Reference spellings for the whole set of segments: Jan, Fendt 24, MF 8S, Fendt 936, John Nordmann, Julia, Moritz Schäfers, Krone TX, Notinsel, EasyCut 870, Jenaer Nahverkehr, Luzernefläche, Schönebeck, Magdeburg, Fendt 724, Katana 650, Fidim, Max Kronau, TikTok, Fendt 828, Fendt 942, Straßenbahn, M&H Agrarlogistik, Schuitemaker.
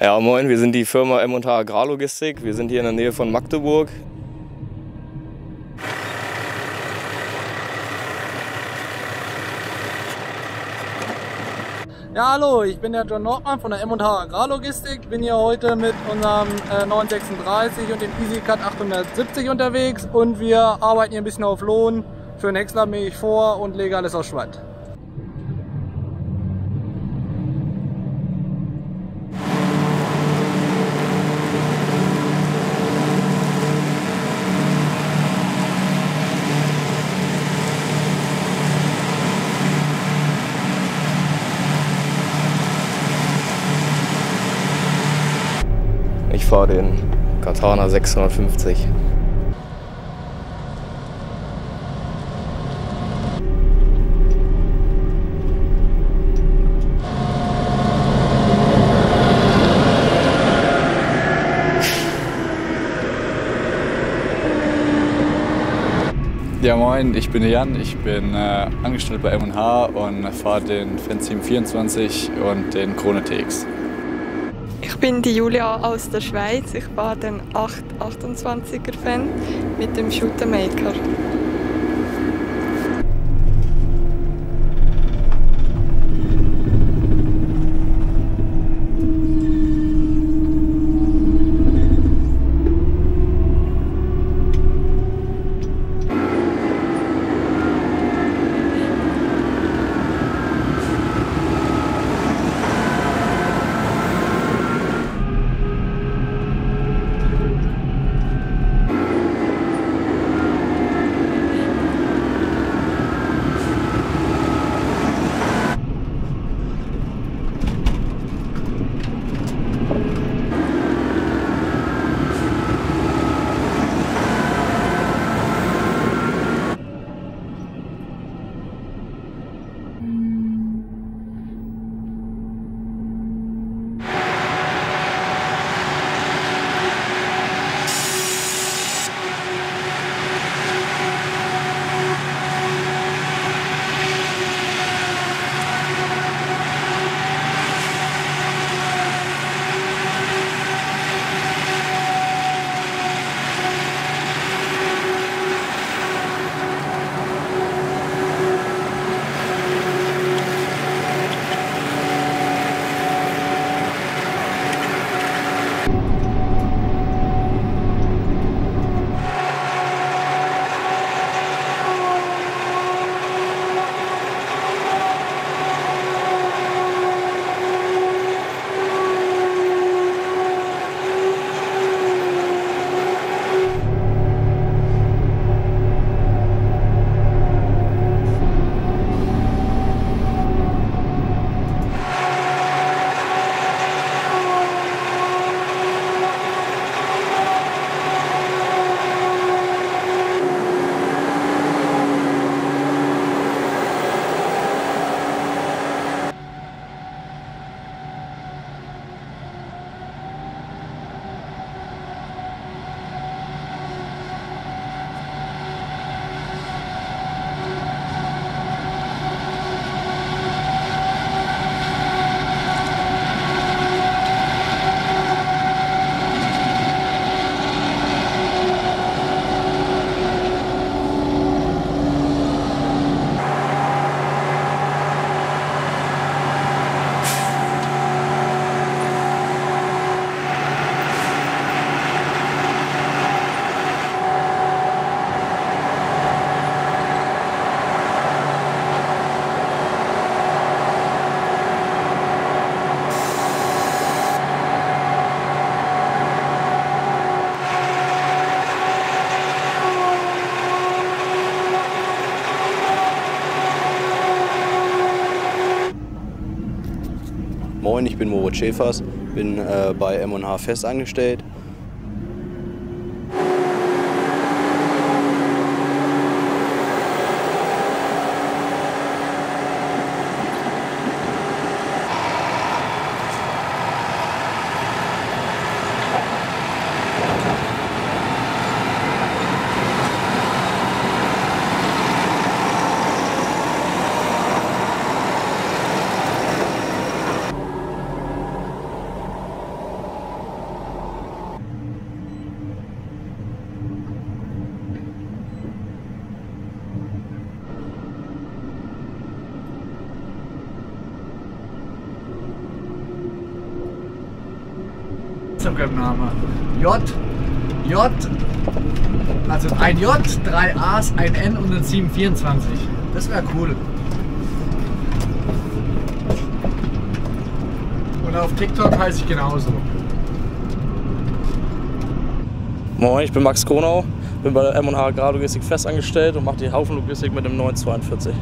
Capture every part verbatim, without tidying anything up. Ja, moin, wir sind die Firma M und H Agrarlogistik. Wir sind hier in der Nähe von Magdeburg. Ja, hallo, ich bin der John Nordmann von der M und H Agrarlogistik. Ich bin hier heute mit unserem äh, neun sechsunddreißig und dem EasyCut achthundertsiebzig unterwegs und wir arbeiten hier ein bisschen auf Lohn, schön häckslermäßig vor und legen alles aus Schwand. Ich fahre den Katana sechshundertfünfzig. Ja moin, ich bin der Jan, ich bin äh, angestellt bei M und H und fahre den Fendt vierundzwanzig und den Krone T X. Ich bin die Julia aus der Schweiz. Ich fahre den achthundertachtundzwanziger Fendt mit dem Schuitemaker. Moin, ich bin Moritz Schäfers, bin äh, bei M und H fest angestellt. Instagram-Name. J, J, also ein J, drei A's, ein N und ein sieben vierundzwanzig. Das wäre cool. Und auf TikTok heiße ich genauso. Moin, ich bin Max Kronau, bin bei der M und H Agrarlogistik festangestellt und mache die Haufenlogistik mit dem neun zweiundvierzig.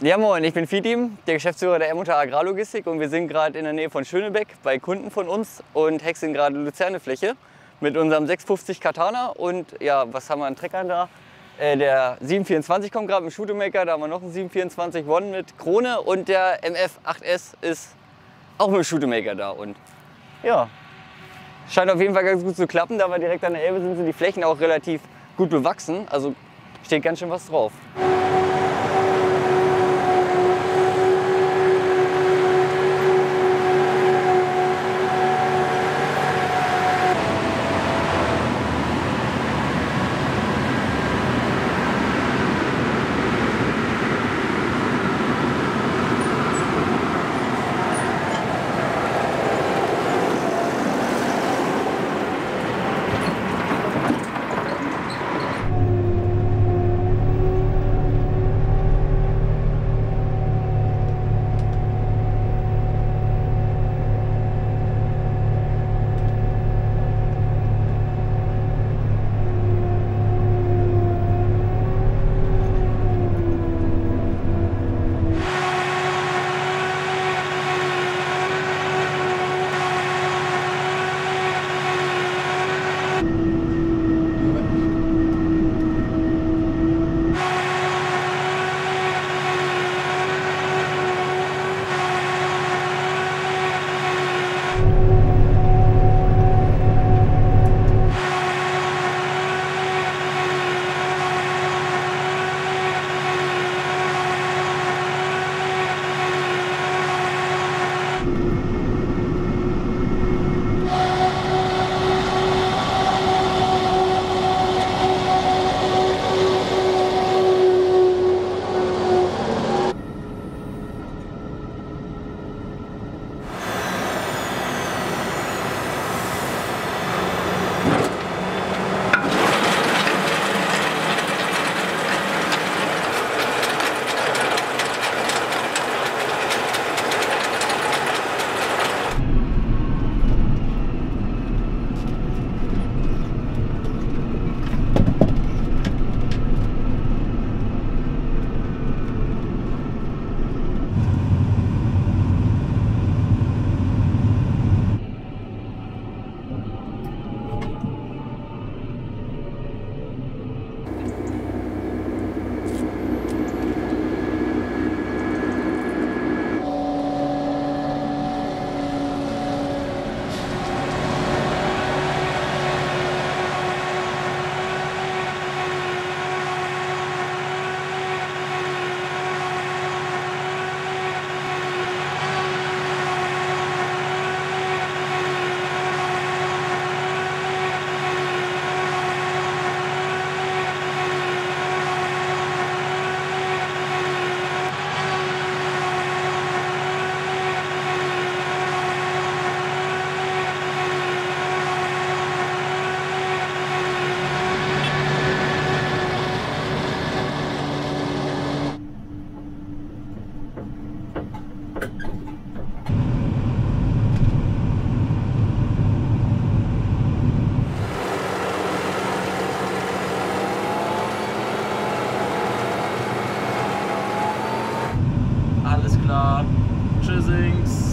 Ja moin, ich bin Fidim, der Geschäftsführer der M und H Agrarlogistik und wir sind gerade in der Nähe von Schönebeck bei Kunden von uns und häckseln gerade Luzernefläche mit unserem sechshundertfünfzig Katana und ja, was haben wir an Treckern da? Äh, der sieben vierundzwanzig kommt gerade mit dem Schuitemaker, da haben wir noch einen sieben vierundzwanzig One mit Krone und der M F acht S ist auch mit dem Schuitemaker da und ja, scheint auf jeden Fall ganz gut zu klappen, da wir direkt an der Elbe sind, sind die Flächen auch relativ gut bewachsen, also steht ganz schön was drauf. Tschüssings.